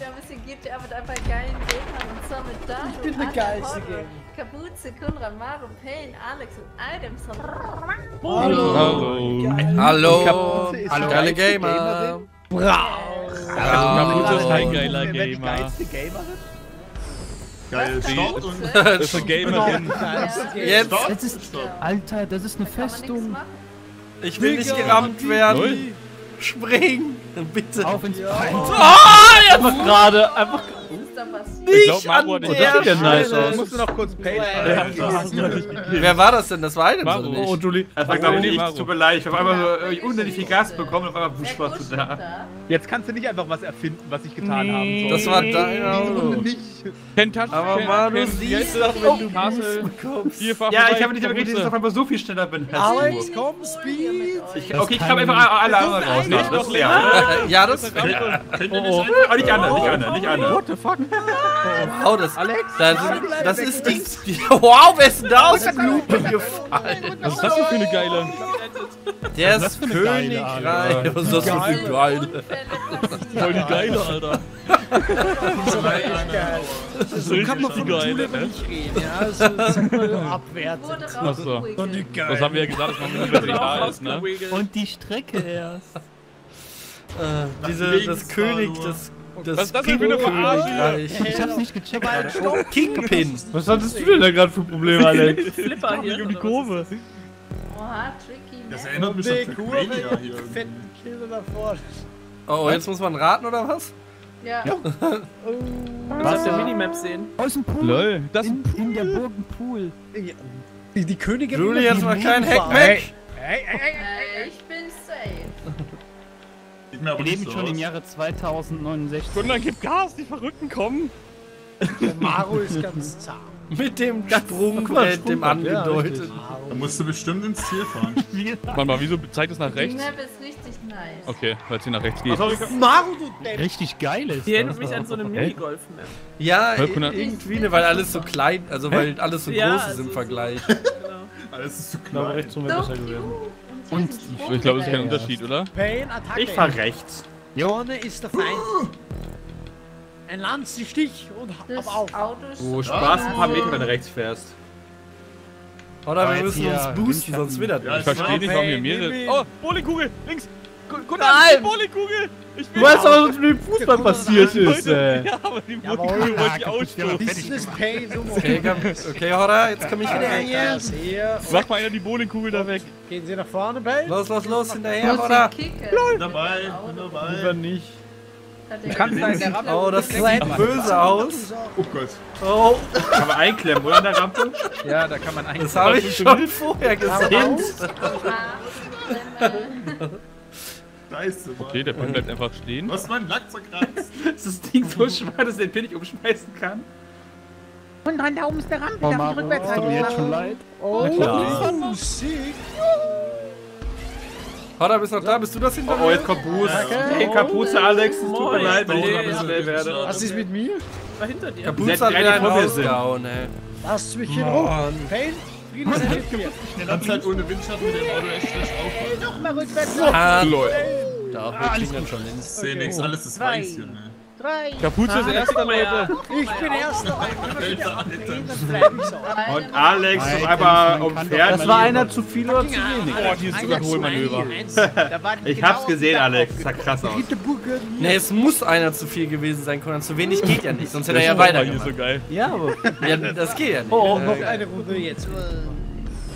wieder ein bisschen GTA mit ein paar geilen Gegnern und zwar mit Daru, ich bin eine geilste Gegner. Kapuze, Kunra, Maru, Payne, Alex und Items. Hallo! Hallo! Hallo! Geile Gamer! Kapuze ist ein geiler Gamer! Geilste Gamerin? Geil, das ist eine Gamerin! Jetzt! Alter, das ist eine Festung! Ich will nicht gerammt werden! Springen! Bitte! Auf ins Bein! Oh, einfach gerade! Einfach nicht! Ich glaub, Maru hat nicht nice aus. Ich musste noch kurz Payne. Wer war das denn? Das war eine Maru. Oh, Juli. Das war glaube ich nicht. Tut mir leid. Ich habe einmal unnötig viel Gas bekommen und auf einmal wusch warst du da. Jetzt kannst du nicht einfach was erfinden, was ich getan habe. Das war dein Auto. Aber Maru, siehst du doch, wenn du Kassel kommst. Ja, ich habe nicht damit gerechnet, dass ich auf einmal so viel schneller bin. Alex, komm, Speed! Okay, ich habe einfach alle anderen raus. Nicht noch leer. Ja, das ist nicht anders, nicht anders. What the fuck? Wow, das, Alex, das ist die... Wow, wer ist denn da aus dem Lupen gefallen? Was ist das denn für eine geile? Der ist Königreich. Was ist das für eine geile? Voll die geile, Alter. So kann man von Juli nicht reden, ja? Das ist voll abwertend. Achso. Das haben wir ja gesagt, dass man nicht über die Haar ist, ne? Und die Strecke erst. Das König, das... Das ist eine Verarsche. Ich hab's nicht gecheckt. Kingpin. Was hattest du denn da gerade für Probleme, Alex? Flipper hier. Um die Kurve. Oha, tricky. Das erinnert mich an die Kurve hier. Fetten Käse da vorne. Oh, jetzt muss man raten, oder was? Ja. Du musst ja Minimap sehen. Oh, ist ein Pool. Lol. Das ist ein Pool. In der Burg ein Pool. Die Königin... Juli, jetzt mal kein Hackback. Ich bin safe. Wir leben schon im Jahre 2069. Kunra, gib Gas, die Verrückten kommen! Der Maru ist ganz zahm. Mit dem Sprungbrett, dem angedeuteten. Da musst du bestimmt ins Ziel fahren. Warte mal, wieso zeigt es nach rechts? Die Map ist richtig nice. Okay, weil es hier nach rechts geht. Maru, du Depp! Richtig geil ist das. Die erinnert mich an so eine Minigolf-Map. Ja, irgendwie, weil alles so klein, also weil alles so groß ist im Vergleich. Alles ist so klein. Rechts wäre besser gewesen. Und ich glaube, es ist kein Unterschied, oder? Ich fahr rechts. Jone ist der Feind. Ein Lanzenstich und hab auf. Oh, Spaß, ein paar Meter, wenn du rechts fährst. Oder wir müssen uns boosten, sonst wieder. Ich verstehe nicht, warum wir mehrere. Oh, Bowlingkugel, links. Gut, nein! Bowlingkugel! Du weißt aber, was mit dem Fußball passiert ist, ey. Ja, aber die Bowlingkugel wollte ich ausstoßen. Okay, Horror, jetzt komm ich hinterher. Mach mal einer die Bowlingkugel da weg. Gehen Sie nach vorne, Payne? Los, hinterher, Horror! Dabei. Lieber nicht. Oh, das sieht böse aus. Oh Gott. Oh. Kann man einklemmen, oder, in der Rampe? Ja, da kann man einklemmen. Das habe ich schon vorher gesehen. Scheiße, okay, der Pin bleibt einfach stehen. Was mein Lackzeug reißt. Ist das Ding so schwer, dass der Pin nicht umschmeißen kann? Und dann da oben ist der Rampe, da muss ich rückwärts rein. Tut mir jetzt schon leid. Oh, sick. Horda, bist noch da? Bist du das hinter mir? Oh, jetzt Kapuze. Hey, Kapuze, Alex, es tut mir leid, wenn ich ein bisschen schnell werde. Was ist mit mir? Da hinter dir. Kapuze hat wieder einen Ausgauen, ey. Lass mich hier hoch. Pin? Die ganze Zeit ohne Windschatten mit dem Auto echt schlecht aufpassen. Noch mal rückwärts. Da, wir kriegen dann schon hin. Ich sehe nichts, alles ist weiß hier, ne? Kapuze ist erster, Leute. Ich bin erster. Und Alex noch einmal umfährt. Das war einer zu viel oder zu wenig. Oh, dieses Überholmanöver. Ich hab's gesehen, Alex. Das sah krass aus. Ne, es muss einer zu viel gewesen sein, Conor. Zu wenig geht ja nicht, sonst hätte er ja weitergemacht. Ja, aber das geht ja nicht. Oh, noch eine Runde jetzt.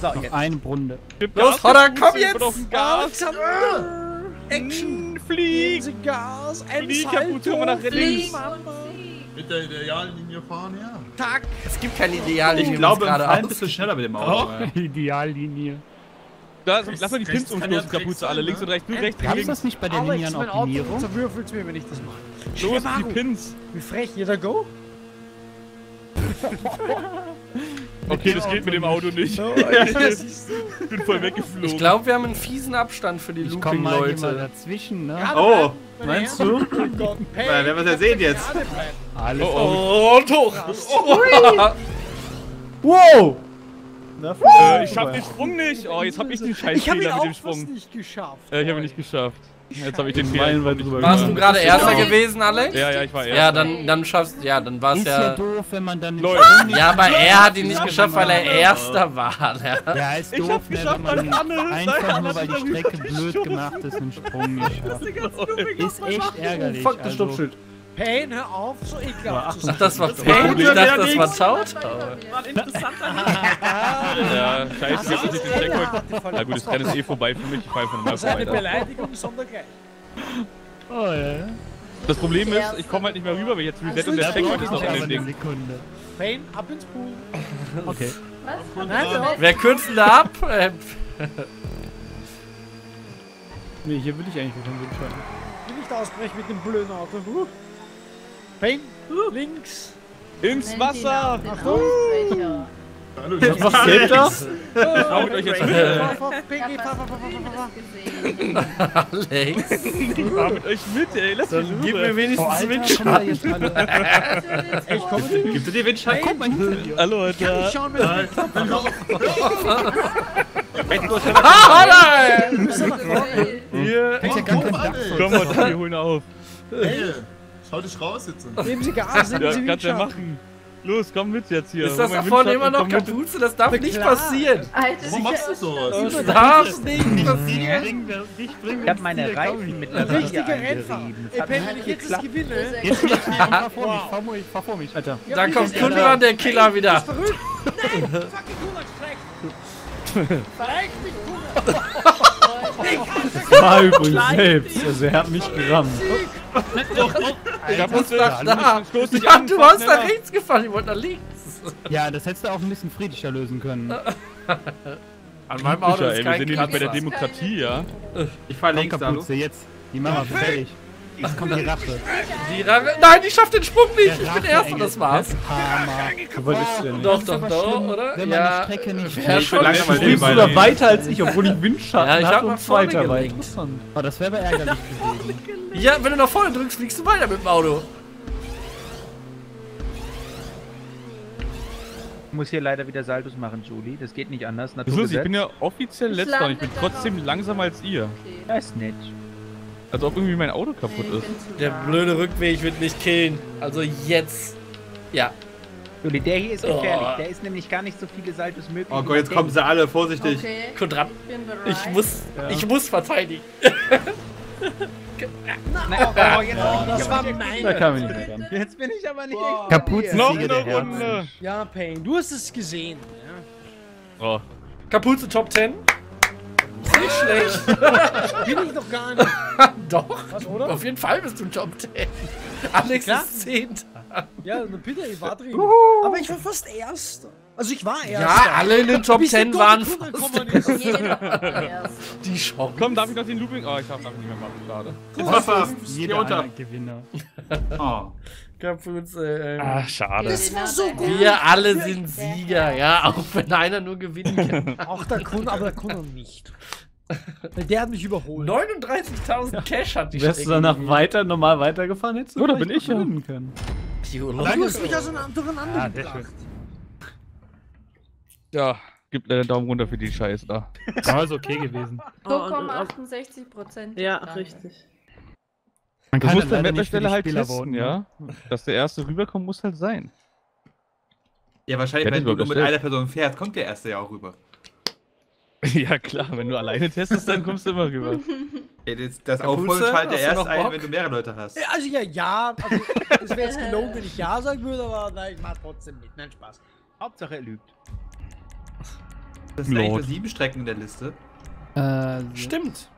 So, jetzt. Eine Runde. Los, Horda, komm jetzt! Action! Flieg! Gas! Flieg, Kapuze, komm nach links! Mit der idealen Linie fahren, ja. Tag! Es gibt keine Ideallinie, ich glaube, wir fahren ein bisschen schneller mit dem Auto. Oh, Ideallinie. Lass mal die Pins umstoßen, Kapuze, alle. Links und rechts, nur rechts, links. Ist das nicht bei der Linienoptimierung? Zerwürfelt's mir, wenn ich das mache. Los, die Pins! Wie frech, jeder go? Okay, das geht mit dem Auto nicht. Ich bin voll weggeflogen. Ich glaube, wir haben einen fiesen Abstand für die Looping-Leute dazwischen, ne? Oh, meinst du? Wer werden wir das sehen jetzt? Alles hoch! Wow! Ich schaff den Sprung nicht! Oh, jetzt hab ich den Scheiß-Fehler mit dem Sprung. Ich hab ihn nicht geschafft. Jetzt habe ich den meilenweit drüber gemacht. Warst du gerade Erster gewesen, Alex? Ja, ich war Erster. Ja, dann schaffst du. Ja, dann war es ja. Ist ja doof, wenn man dann nicht. Ja, aber er hat ihn nicht geschafft, weil er Erster war. Ja, ist doof, wenn man einfach nur, weil die Strecke blöd gemacht ist, den Sprung nicht schafft. Ist echt ärgerlich. Fuck, das Stoppschild. Payne, hör auf, so ekelhaft. Ach, das war Payne? Ich dachte, das war Zaut. War ein interessanter Ja, scheiße, ich hab nicht den Checkpoint. Na gut, das Rennen ist eh vorbei für mich, ich fahre von mal vorbei. Eine Beleidigung ist sondergeil. Oh ja. Das Problem ist, ich komme halt nicht mehr rüber, weil ich jetzt reset und der Checkpoint ist noch an dem Ding. Payne, ab ins Pool. Okay. Was? Wer kürzt denn da ab? Nee, hier will ich eigentlich nicht hinschalten. Ich will nicht ausbrechen mit dem blöden Auto. Payne, links! Ins Wasser! Achtung! Was geht das? Ich hau euch jetzt mit! Alex! Ich fahr mit euch mit, ey! Lass mich! Gib mir wenigstens den Windschatten! Ich komme mit! Gib dir den Windschatten! Hallo, Alter! Ich kann nicht schauen, ah, nein! Hier! Komm mal, wir holen auf! Schau dich raus jetzt. Nehmen Sie Gas, nehmen Sie Gas. Ja, machen. Los, komm mit jetzt hier. Ist das da vorne immer noch Kapuze? Das darf nicht passieren. Alter, warum machst du sowas? Das darf nicht passieren. Ich hab meine Reifen mit einer Richtige Rennfahrt. Ey, Payne, wenn ich jetzt das gewinne. Ich fahr vor mich, Alter. Da kommt Kunra, der Killer, wieder. Nein, fucking Kunra, streik. Streik mich, Kunra. Das war übrigens selbst, also er hat mich gerammt. Du warst nach rechts gefallen, ich wollte nach links. Ja, das hättest du auch ein bisschen friedlicher lösen können. An meinem Auto ist kein Kratzer. Wir sind hier nicht bei der Demokratie, ja? Ich fahr links, Alex. Jetzt, die Mama fertig. Jetzt kommt die Rache. Die Rache? Nein, ich schaff den Sprung nicht! Ich bin Erster, das war's. Doch, oder? Wenn man die Strecke nicht fährt, spielst du da weiter als ich, obwohl ich Windschatten habe. Ja, ich hab noch vorne gelenkt. Oh, das wäre aber ärgerlich gewesen. Ja, wenn du nach vorne drückst, fliegst du weiter mit dem Auto. Ich muss hier leider wieder Saltos machen, Juli. Das geht nicht anders. Ich bin ja offiziell Letzter und ich bin trotzdem langsamer als ihr. Das ist nett. Als ob irgendwie mein Auto kaputt ist. Der blöde Rückweg wird mich killen. Also jetzt. Ja. Juli, der hier ist gefährlich. Der ist nämlich gar nicht so viele Saltos möglich. Oh Gott, jetzt kommen sie alle. Vorsichtig. Okay. Kunra. Ich muss verteidigen. Na, das war mein. Da kam ich nicht ran. Jetzt bin ich aber nicht. Kapuze. Noch eine Runde. Ja, Payne, du hast es gesehen. Ja. Oh. Kapuze Top 10. Nicht schlecht. Bin ich doch gar nicht. Doch. Was, oder? Auf jeden Fall bist du ein Job 10. Alex ist 10. Ja, bitte, ich war drin. Aber ich war fast Erster. Also ich war Erster. Ja, alle in den Top 10 waren fast Erster. Die Chance. Komm, darf ich noch den Looping? Oh, ich darf nicht mehr machen, schade. Jeder unter. Gewinner. Oh. Kapuze, ach, schade. Das war so gut. Wir alle sind Sieger, ja, auch wenn einer nur gewinnen kann. Auch der Kunde, aber der Kunde nicht. Der hat mich überholt. 39.000 Cash hat die Strecke. Wärst du danach normal weitergefahren jetzt? Oder bin ich gewinnen können? Du hast mich also durcheinander gebracht. Ja, gibt leider einen Daumen runter für die Scheiße da. War also okay gewesen. 0,68%. Ja, richtig. Du musst an der Stelle halt testen, ja? Dass der Erste rüberkommt, muss halt sein. Ja, wahrscheinlich, wenn du nur mit einer Person fährst, kommt der Erste ja auch rüber. Ja klar, wenn du alleine testest, dann kommst du immer rüber. Das Aufholen schaltet der Erste ein, wenn du mehrere Leute hast. Ja, also also es wäre jetzt gelogen, wenn ich ja sagen würde, aber nein, ich mach trotzdem mit. Nein, Spaß. Hauptsache er lügt. Das sind eigentlich nur 7 Strecken in der Liste. Stimmt.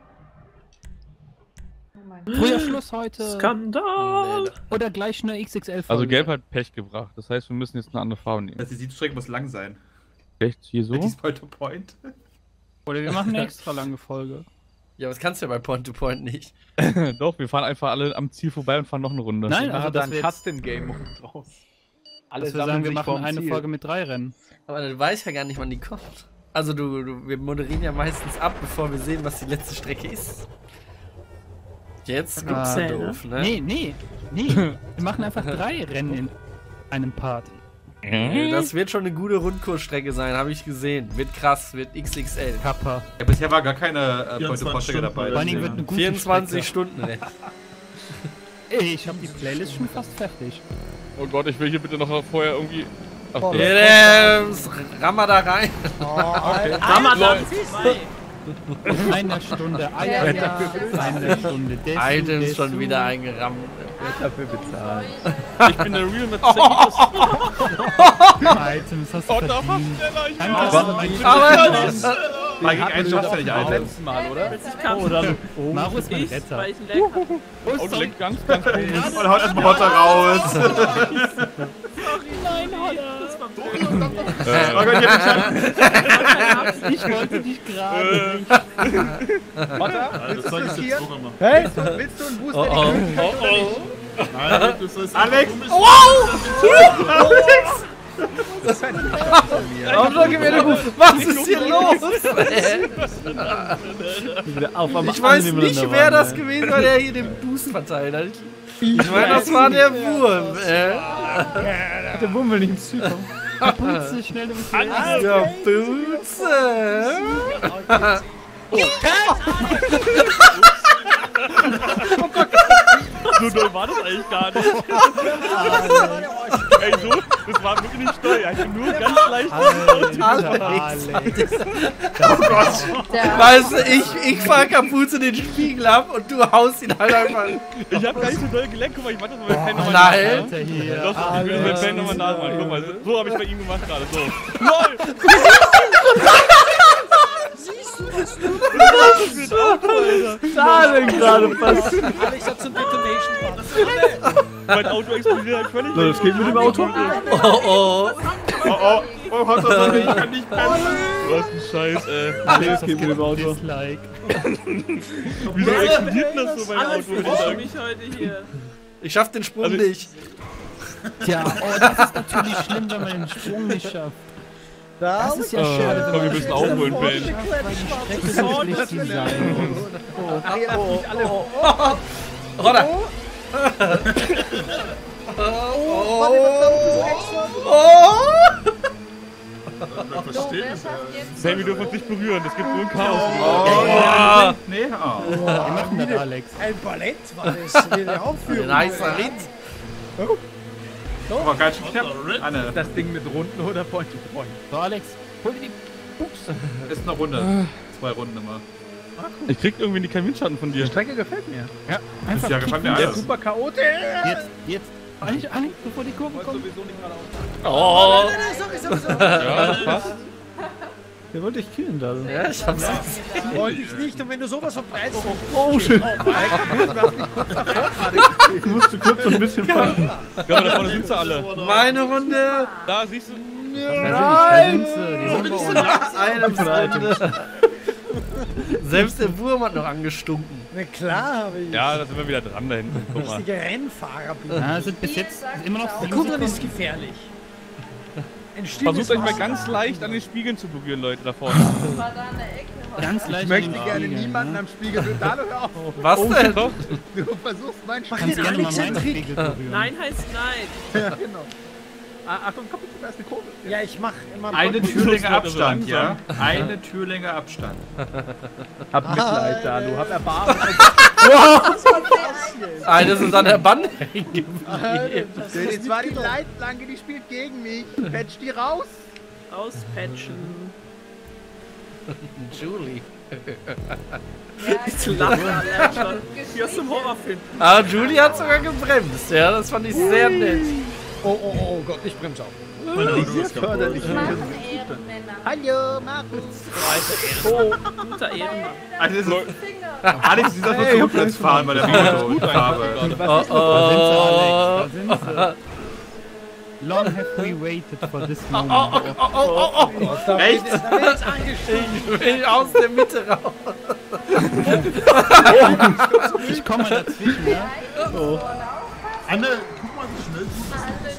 Früher Schluss heute. Skandal! Oder gleich eine XXL-Folge. Also Gelb hat Pech gebracht, das heißt wir müssen jetzt eine andere Farbe nehmen. Also die 7 Strecken muss lang sein. Echt? Hier so? Die ist Point-to-Point. Oder wir machen eine extra lange Folge. Ja, aber das kannst du ja bei Point-to-Point nicht. Doch, wir fahren einfach alle am Ziel vorbei und fahren noch eine Runde. Nein, also dann Custom-Game raus. Alle sagen, wir machen eine Folge mit 3 Rennen. Aber dann weiß ich ja gar nicht, wann die kommt. Also wir moderieren ja meistens ab, bevor wir sehen, was die letzte Strecke ist. Jetzt gibt's ja doof, ne? Nee. Wir machen einfach 3 Rennen in einem Part. Das wird schon eine gute Rundkursstrecke sein, habe ich gesehen. Wird krass, wird XXL. Kappa. Ja, bisher war gar keine Point-to-Point-Strecke dabei. Vor allen Dingen wird eine gute 24 Stunden, ey. Ey, ich habe die Playlist schon fast fertig. Oh Gott, ich will hier bitte noch vorher irgendwie... Ach, oh, rammer da rein. Oh, okay. Rammer da rein. Eine Stunde, Eier, ja. Eine Stunde. Item ist schon wieder eingerammt. Wer dafür bezahlt? Ich bin der Real Mercedes. Items hast du verdient. Mal gegen einen Schopf fertig, Alter. Letztes Mal, oder? Oh, Maru ist mein Retter. Und legt ganz gut. Und haut erstmal Hotter raus. Sorry, nein, Hotter. Das war blöd. Ich wollte dich gerade nicht. Hotter, willst du das hier? Hey, willst du einen Booster? Nein, du sollst... Alex! Wow! Alex! Das ist ein Was ist hier los? Ich weiß nicht, wer das gewesen war, der hier den Boost verteilt hat. Ich meine, das war der Wurm. Der Wurm will nicht im Süden. Kapuze, schnell im Süden. Kapuze! Oh Gott! So doll war das eigentlich gar nicht. Ey, so, das war wirklich nicht doll. Ich bin nur ganz leicht. Alex. Oh Gott. Weißt du, ich fahr Kapuze den Spiegel ab und du haust ihn halt einfach. Ich hab gar nicht so doll geleckt. Guck mal, ich mach das mal bei Payne nochmal nach. Nein. Doch, ich will bei Payne nochmal nachmachen. Guck mal, so hab ich bei ihm gemacht gerade. So. LOL! Siehst du das? Schade gerade fast. Alex hat zum Detonation gemacht. Mein Auto explodiert halt völlig. Das geht mit dem Auto. Oh, hat das nicht. Ich kann nicht bremsen. Du hast einen Scheiß, ey. Das geht mit dem Auto. Wieso explodiert das so, mein Auto? Ich schaff den Sprung nicht. Tja, das ist natürlich schlimm, wenn man den Sprung nicht schafft. Das ist ja schade. Komm, wir müssen aufholen, Payne. Sammy, du darfst nicht berühren, das gibt nur ein Chaos. Nee, wir machen das, Alex. Ein Ballett war das, will der aufführen. Nice, Alex. Aber ganz schön knapp. Das Ding mit Runden oder Point-to-Point? So, Alex, hol dir die Buchse. Ist eine Runde. 2 Runden immer. Ah, cool. Ich krieg irgendwie die Kaminschatten von dir. Die Strecke gefällt mir. Ja, einfach. Ja, gefällt mir alles. Der ist super chaotisch. Jetzt. Eigentlich, bevor die Kurve kommt. Sowieso nicht gerade aus. Oh. Nein, sorry. Ja, das passt. Der wollte dich killen da. Ja, ich hab's. Das wollte ich nicht. Und wenn du sowas verbreitest. Oh, shit. Ich musste kurz so ein bisschen fangen. Ja, da vorne sind sie alle. Meine Runde. Da siehst du. Nein! Die sind bei selbst der Wurm hat noch angestunken. Na klar habe ich. Ja, da sind wir wieder dran da hinten. Guck mal. Rennfahrer. Ja, sind bis jetzt immer noch. Der Kunra ist gefährlich. Versucht euch mal ganz leicht an den Spiegeln zu berühren, Leute, da vorne. Ganz leicht. Ich möchte gerne niemanden am Spiegel berühren. Was denn? Du versuchst meinen Spiegel zu berühren. Nein heißt nein. Ja, genau. Achtung, komm, da ist eine Kurve. Ja, ich mach immer... Eine Türlänge Abstand, ja? Eine Türlänge Abstand. Hab Mitleid, Danu, hab Erbarmen. Was war das jetzt? Alter, das ist an der Bande hängen geblieben. Das war die Leitplanke, die spielt gegen mich. Patch die raus. Auspatchen. Juli. Ich lache schon. Wie aus dem Horrorfilm. Ah, Juli hat sogar gebremst, ja, das fand ich sehr nett. Oh Gott, ich bremse auf. Hallo, Markus. Oh, guter Ehrenmann. Alex, dieser muss so jetzt fahren, weil der Farbe. Da sind sie. Long have we waited for this moment. Oh. Echt? Da bin ich angestiegen. Bin ich aus der Mitte raus. Ich komme mal dazwischen, ja? So. Anne, guck mal, wie schnell du bist.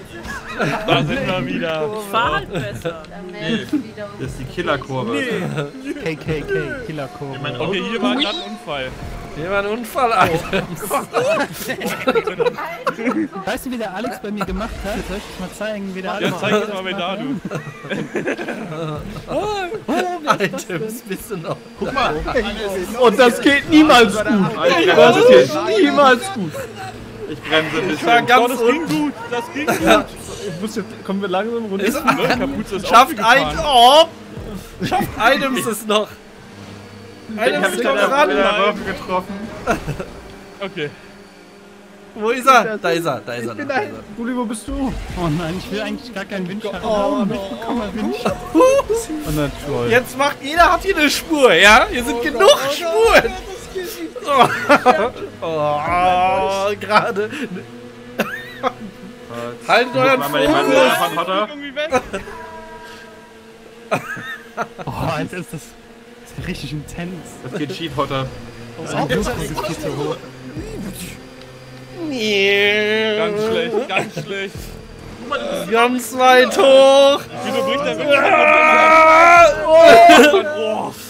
Da sind wir wieder. Ich fahr halt besser. Nee. Das ist die Killerkurve. Nee. KKK, Killerkurve. Okay, hier war gerade ein Unfall. Hier war ein Unfall, Alter. Oh Gott. Weißt du, wie der Alex bei mir gemacht hat? Soll ich euch mal zeigen, wie der Alex... Ja, zeig jetzt mal, wer da du. Alter, was bist du noch? Guck mal. Und das geht niemals gut. Das geht niemals gut. Ich bremse nicht. Das ging gut. Das ging gut. Kommen wir langsam runter. Kapuze ist aufgefahren. Schafft Items es noch. Einen hab ich gerade mit der getroffen. Okay. Wo ist er? Da ist er, da ist er. Juli, wo bist du? Oh nein, ich will eigentlich gar keinen Windschatten. Oh, ich bekomme einen Windschatten. Oh, jetzt macht jeder, hat hier eine Spur, ja? Hier sind genug Spuren. Oh, gerade. Haltet euren Fuß. Oh, jetzt ist das... richtig intens. Das geht schief, Hotter. Oh, das geht so hoch. Nee. Ganz schlecht, ganz schlecht. Ganz weit hoch. Wieso bricht der Windschatten?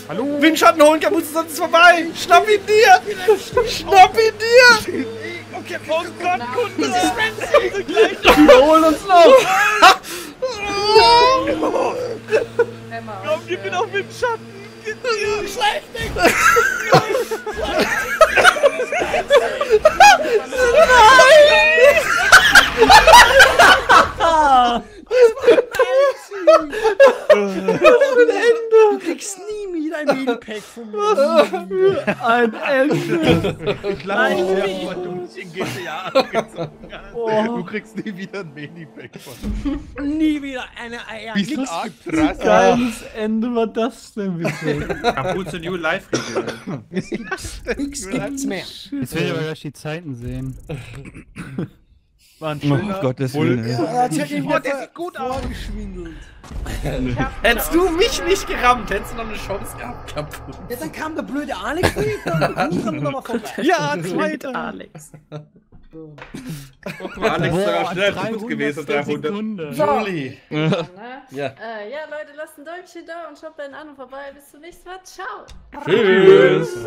Hallo? Windschatten holen, Kapuze, sonst ist vorbei. Schnapp ihn dir. Schnapp ihn dir. Okay, oh Gott, Kunde. Wir holen uns noch. Komm, gib mir noch Windschatten. Nein! Du kriegst nie wieder ein Mini-Pack von mir. Ein Elfchen. Ich lache sehr, du mich in GTA abgezogen hast. Du kriegst nie wieder ein Mini-Pack von mir. Nie wieder eine Eier. Wie geiles Ende war das denn bitte? Kapuze New Life gegangen. Es gibt nichts mehr. Jetzt will ich aber gleich die Zeiten sehen. War ein schöner Gottes Willen. Der sieht gut aus. Hättest du mich nicht gerammt, hättest du noch eine Chance gehabt, Kapuze. Ja, dann kam der blöde Alex wieder. Ja, zweiter Alex. Guck mal, Alex ist sogar schneller zu gut gewesen. 300. Juli. Ja. Ja, Leute, lasst ein Däumchen da und schaut bei den anderen vorbei. Bis zum nächsten Mal. Ciao. Tschüss.